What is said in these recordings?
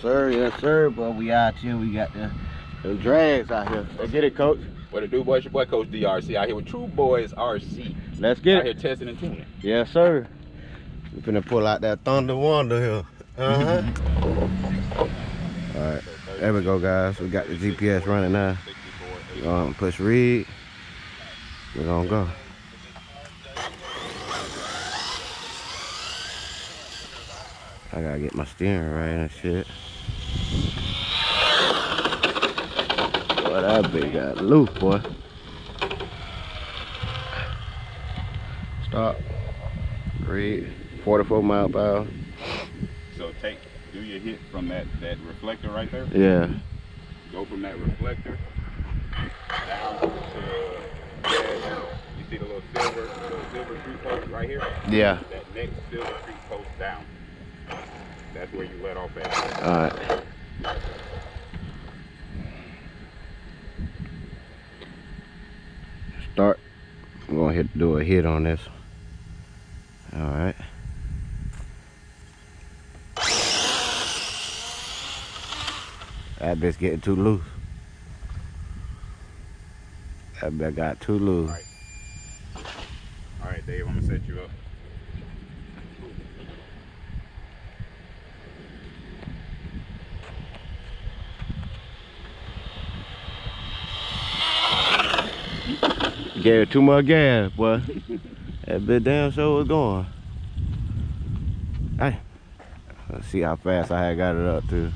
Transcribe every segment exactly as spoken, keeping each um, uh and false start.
sir, yes sir, but we out here, we got the, the drags out here. Let's get it, coach. What it do, boy? It's your boy, Coach D R C, out here with True Boys R C. Let's get out it. Out here testing and tuning. Yes sir. We finna pull out that Thunder Wonder here. Uh-huh. All right, there we go, guys. We got the G P S running now. We're gonna push read. We're gonna go. I gotta get my steering right and shit. Boy, that bitch got loose, boy. Stop. Read. forty-four mile per hour. So take, do your hit from that, that reflector right there. Yeah. Go from that reflector down to, you see the little silver, little silver street post right here? Yeah. That next silver street post down. That's where you let off at. All right. Start. I'm gonna hit, do a hit on this. All right. That bitch getting too loose. That bitch got too loose. All right. All right, Dave, I'm gonna set you up. Gave it too much gas, boy. That big damn show was going. Hey, let's see how fast I had got it up to.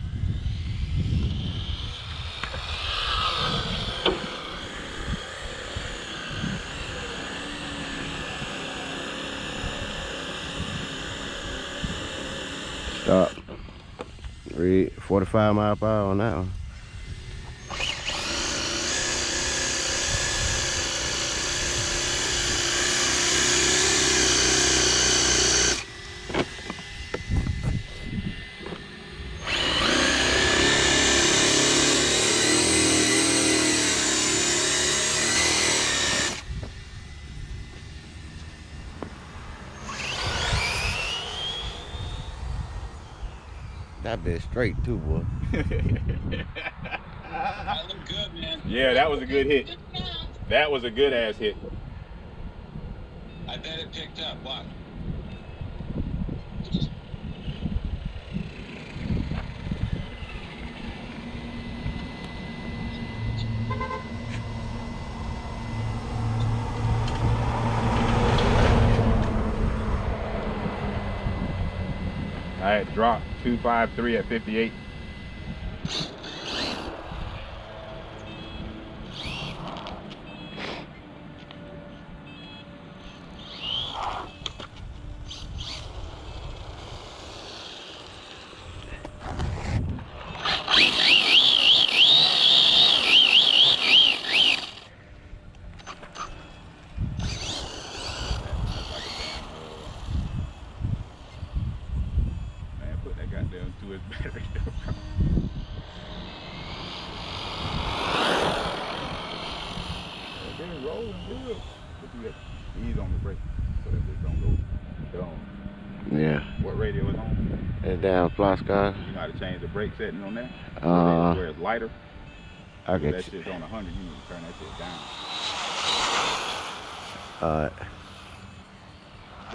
Stop. Read forty-five mile per hour on that one. That bitch straight too, boy. That looked good, man. Yeah, that was a good hit. That was a good ass hit. I bet it picked up. Watch. All right, drop. two five three at fifty-eight. He's on the brake, so that bitch don't go. Get on. Yeah. What radio is on? It's down Fly Sky. You know how to change the brake setting on that? Uh, where it's lighter. I get that shit's on one hundred, you need to turn that shit down. Alright.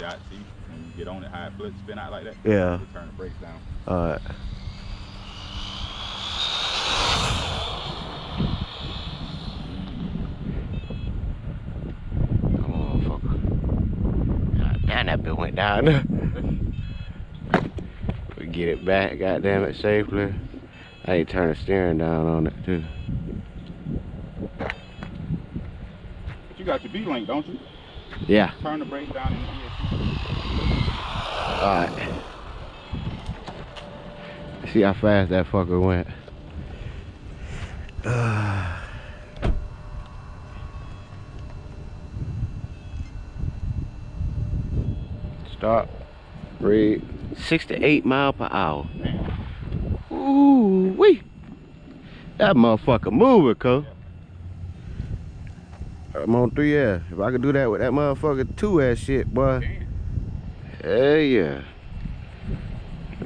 Yeah, see? When you get on it, how it flips, spin out like that? Yeah. You turn the brakes down. Alright. That bit went down. We get it back, goddamn it, safely. I ain't turn the steering down on it too. But you got your B-link, don't you? Yeah. Turn the brake down in here. Alright. See how fast that fucker went. Uh. Stop. Read. sixty-eight mile per hour. Ooh wee. That motherfucker moving, cuz. I'm on three ass. If I could do that with that motherfucker two ass shit, boy. Hell yeah.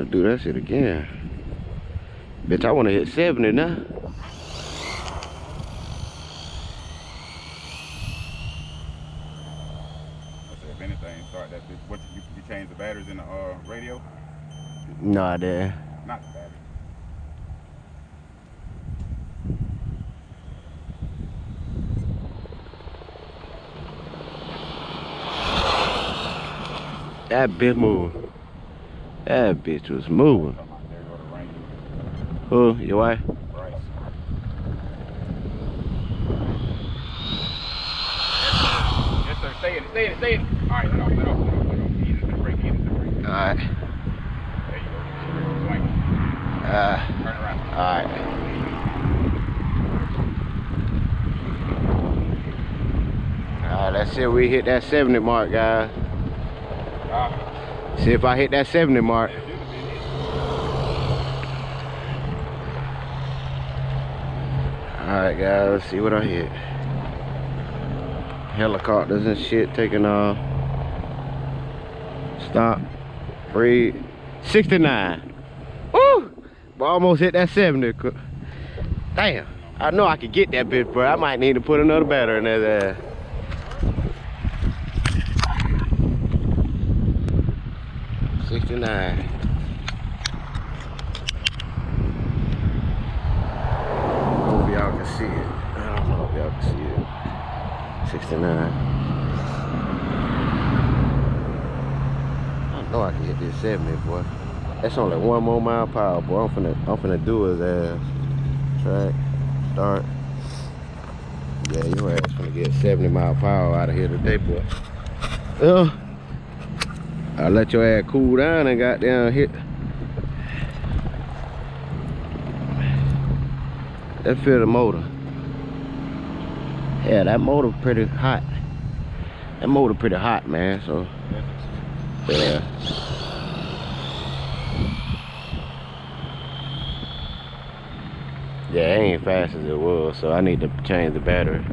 I'll do that shit again. Bitch, I want to hit seventy now. If anything, start that bitch. What you, you change the batteries in the uh, radio? Nah, dad. Not the batteries. That bitch moving. That bitch was moving. Who? Your wife? Right. Yes, sir. Stay in it. Stay in it. Stay in it. All right. Let off. Let off. Let off. Let off. Easy to the brake. Easy to the brake. All right. There you go. Swing. Uh, Turn around. All right. All right. That's it. We hit that seventy mark, guys. See if I hit that seventy mark. Alright guys, let's see what I hit. Helicopters and shit taking off. Stop. Breathe. sixty-nine. Woo! But I almost hit that seventy. Damn. I know I could get that bitch, bro. I might need to put another battery in there. sixty-nine. Hope y'all can see it. I don't know if y'all can see it. sixty-nine. I know I can hit this seventy, boy. That's only one more mile per hour, boy. I'm finna, I'm finna do his ass. Track. Start. Yeah, your ass finna get seventy mile per hour out of here today, boy. Ugh. I let your ass cool down and got down here. Let's feel the motor. Yeah, that motor pretty hot. That motor pretty hot, man, so. Yeah. Yeah, it ain't fast as it was, so I need to change the battery.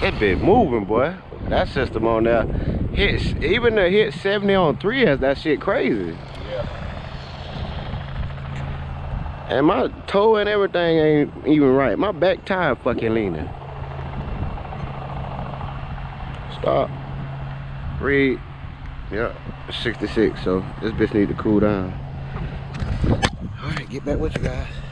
It been moving, boy. That system on there hits, even the hit seventy on three has that shit crazy. Yeah. And my toe and everything ain't even right. My back tire fucking leaning. Stop. Read. Yeah, sixty-six. So this bitch need to cool down. All right, get back with you guys.